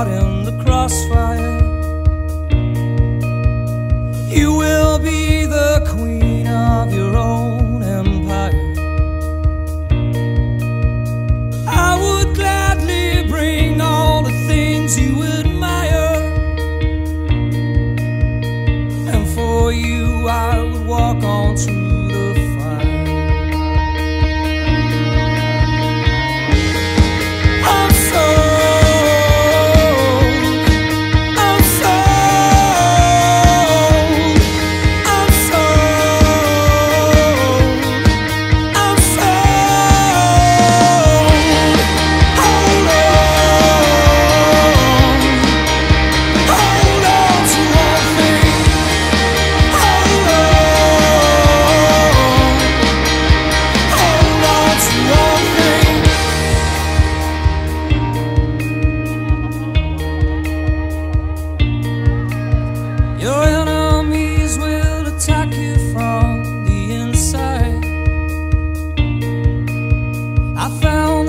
caught in the crossfire. You will be the queen of your own empire. I would gladly bring all the things you admire, and for you I would walk on through.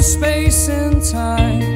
Space and time